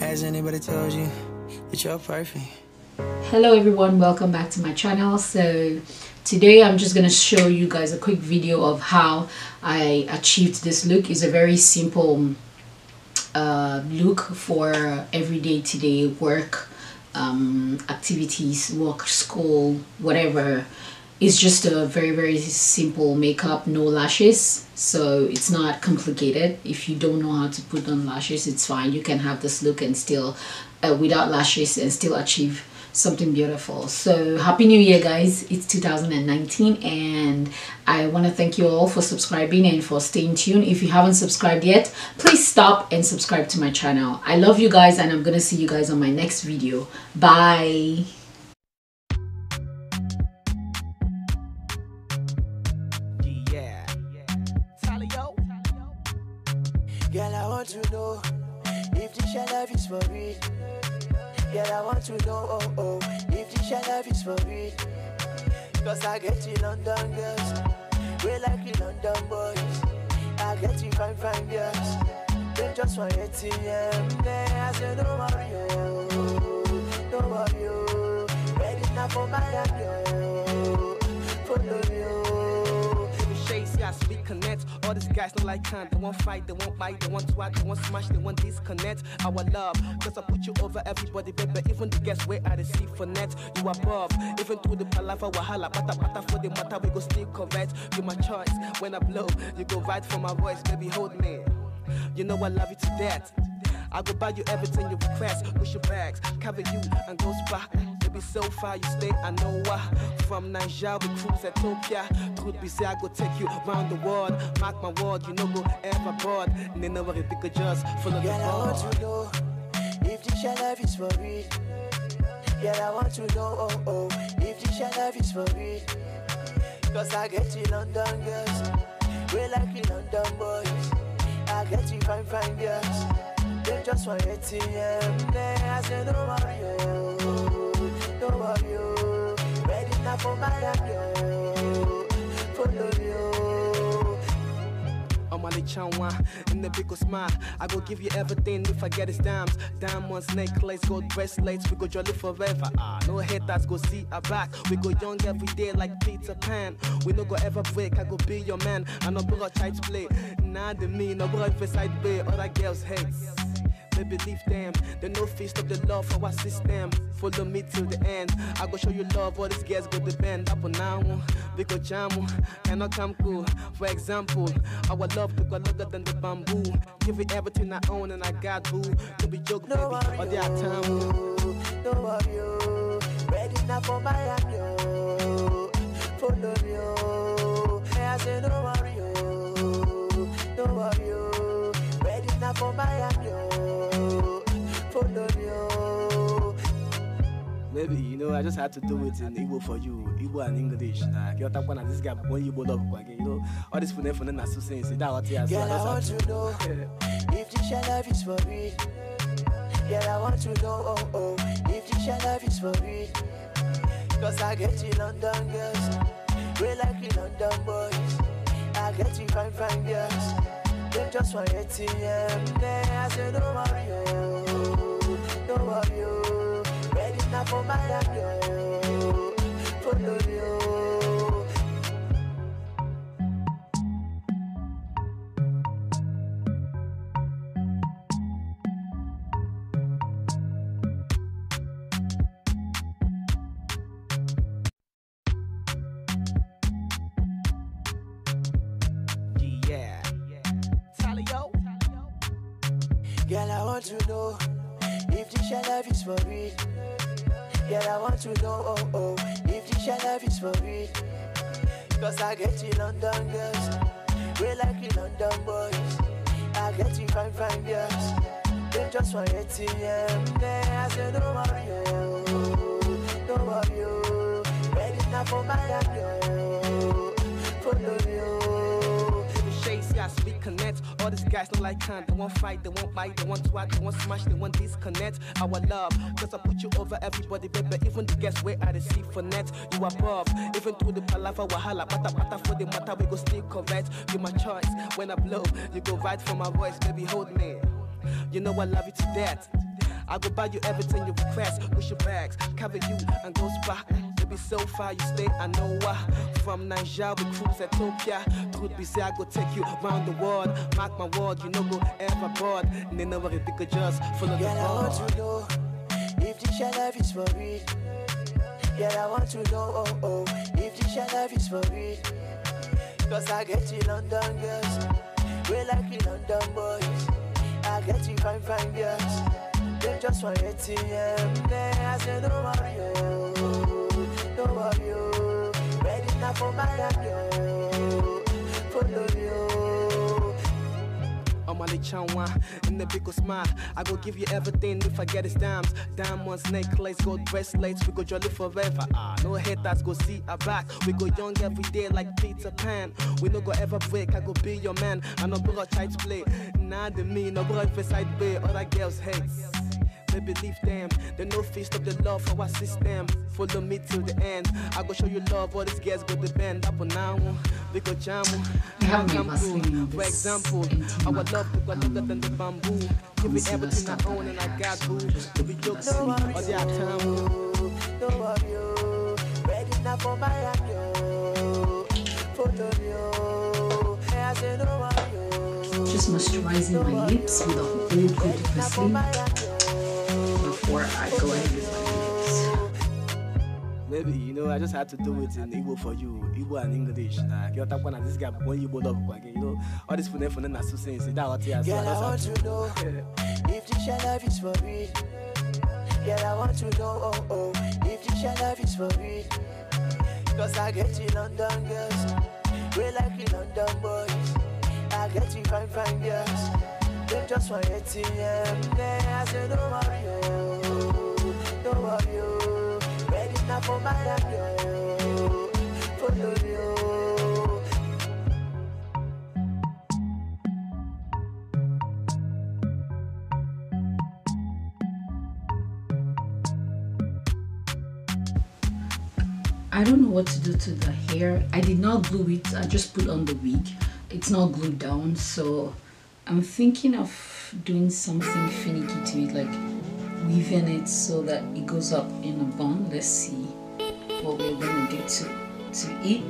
Has anybody told you that you're perfect? Hello everyone, welcome back to my channel. So today I'm just going to show you guys a quick video of how I achieved this look. It's a very simple look for everyday today work, activities, work, school, whatever. It's just a very simple makeup, no lashes, so it's not complicated. If you don't know how to put on lashes, it's fine. You can have this look and still without lashes and still achieve something beautiful. So happy new year guys, it's 2019 and I want to thank you all for subscribing and for staying tuned. If you haven't subscribed yet, please stop and subscribe to my channel. I love you guys and I'm gonna see you guys on my next video. Bye. Girl, I want to know if this your love is for real. Girl, I want to know, oh, oh, if this your love is for real. Cause I get you London girls, we like you London boys. I get you fine girls, they just want ATM. I say don't worry, oh, don't worry, oh. Ready now for Miami, oh, follow me, oh. Sleep connect, all these guys don't like time. They won't fight, they won't bite, they won't twat, they won't smash, they won't disconnect. Our love, cause I put you over everybody, baby. Even the guests where I receive for net, you above. Even through the palava, wahala, pata pata for the matter, we go still correct. You my choice, when I blow, you go right for my voice, baby. Hold me, you know I love you to death. I go buy you everything you request, push your bags, cover you and go back. Be so far you stay, I know why. From Nigeria we cruise Ethiopia. Truth be said, I go take you round the world. Mark my word, you know go ever bored. They know what they could just follow the ball. Girl, I want to know if this your love is for real. Girl, I want to know, oh, oh, if this your love is for real. Cause I get you London girls, we like you London boys. I get you fine girls, they just want ATM. I say no worry, oh, don't worry, oh. Ready now for Miami, oh. Follow me, oh. I'm only chanwa in the big smile. I go give you everything if I get his dimes. Diamonds, necklace, gold bracelets. We go jolly forever. No haters go see our back. We go young every day like Peter Pan. We no go ever break. I go be your man. I no bro child's play. Nah, the me no bro if side bay. Other girls hate. Believe them, they no feast of the love for our system. Follow me till the end. I go show you love, all these girls go to bend up on now. We go jam, cannot come cool. For example, our love to go longer than the bamboo. Give it everything I own and I got boo. Don't be joke, baby, or they are time. Don't worry, ready now for Miami. Follow you. I say don't worry, don't worry, ready now for Miami. Maybe, you know, I just had to do it in Igbo for you, Igbo and English. Like, you're talking about this guy, when you both love again, you know, all this for them that's so saying, so that what he has. Girl, I want to know if this your love is for real. Girl, I want to know, oh, oh, if this your love is for real. Cause I get you London girls, we like you London boys. I get you fine girls, they just want ATM. I say, don't worry, oh, don't worry, oh. Now for my love, follow you. Yeah, Talio. Girl, I want to know if this your love is for real. Girl, I want to know, oh, oh, if this your love is for real. Cause I get you London girls, we like you London boys. I get you fine girls, they just want ATM. I say don't worry, oh, don't worry, oh. Ready now for Miami, oh, follow you. Shades, yes, we connect. All these guys don't like time, they won't fight, they won't bite, they won't twat, they won't smash, they won't disconnect. Our love, cause I put you over everybody, baby. Even the guests where I receive for net, you above. Even through the palava, wahala, pata pata for the matter, we go still correct. You my choice, when I blow, you go right for my voice, baby, hold me. You know I love you to death. I go buy you everything you request. With your bags, cover you and go spa. Baby, so far you stay, I know why. From Nigeria we cruise Ethiopia. Truth be said, I go take you round the world. Mark my word, you no go ever bored. They never pick a just full of the heart. I want to know if this your love is for real. Girl, I want to know, oh, oh, if this your love is for real. Cause I get you London girls, we like you London boys. I get you fine, fine girls, they just want ATM. I say, don't worry, oh, don't worry, oh. Ready now for my yo, follow you. I'm only chanwa, in the big smile. I go give you everything if I get his dimes. Diamonds, necklace, gold bracelets. We go jolly forever. No haters go see our back. We go young every day like Peter Pan. We no go ever break. I go be your man. I no bro child's play. Nah, the mean. No bro if a side bay. Other girls hate. They believe them. They no feast of the love for our system. Follow me till the end. I go show you love. All these girls go to bend up on now. We go jam. For example, our love we got longer than the bamboo. Give me everything I own and I got boo. To be jokes all the time. Don't worry, oh. Ready now for my radio. Follow you. I say no worry. Just moisturizing my lips with a whole good perfume. Before I go ahead with my lyrics. Maybe, you know, I just had to do it in Igbo for you, Igbo and English. Like, you're talking about this guy, but when you both love again, you know, all this phone that's so saying, see that what he has. Girl, I want to know if this your love is for real. Girl, I want to know, oh, oh, if this your love is for real. Cause I get you London girls, we like you London boys. I get you fine, fine girls. They just want ATM. I say don't worry, oh, don't worry, oh. Ready now for my radio, follow you. I don't know what to do to the hair. I did not glue it. I just put on the wig. It's not glued down, so I'm thinking of doing something finicky to it, like weaving it so that it goes up in a bun. Let's see what we're going to do to it.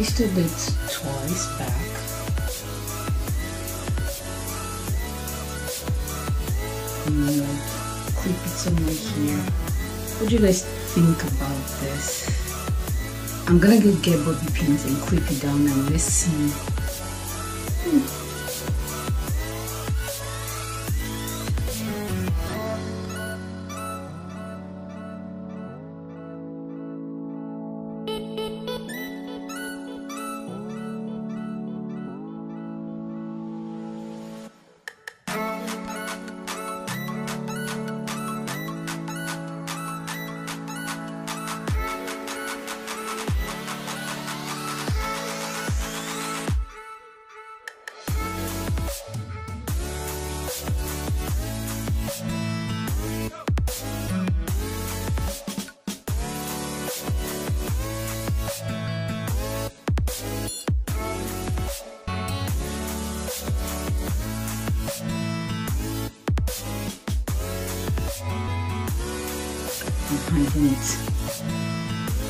Twisted it twice back. And clip it somewhere here. What do you guys think about this? I'm gonna go get bobby pins and clip it down and let's see.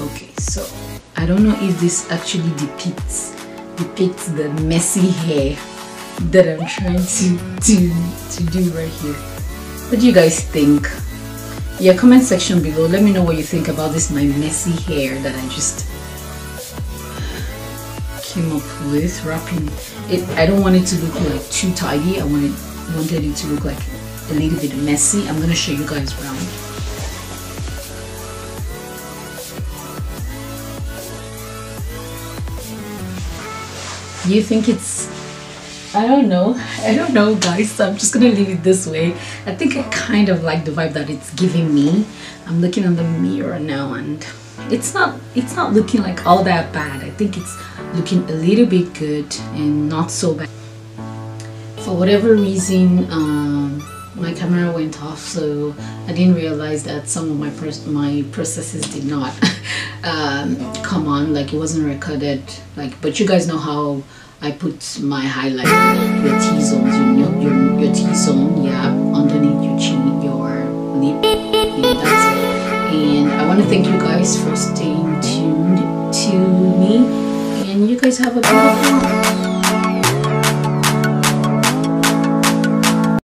Okay, so I don't know if this actually depicts the messy hair that I'm trying to do right here. What do you guys think? Yeah, comment section below. Let me know what you think about this, my messy hair that I just came up with wrapping it. I don't want it to look like too tidy. I wanted it to look like a little bit messy. I'm going to show you guys around. You think it's, I don't know guys, so I'm just gonna leave it this way. I think I kind of like the vibe that it's giving me. I'm looking in the mirror now and it's not looking like all that bad. I think it's looking a little bit good and not so bad. For whatever reason, my camera went off, so I didn't realize that some of my processes did not come on, like it wasn't recorded, like, but you guys know how I put my highlight, your T-zones, your T-zone, yeah, underneath your chin, your lip, yeah, that's it. And I want to thank you guys for staying tuned to me, and you guys have a beautiful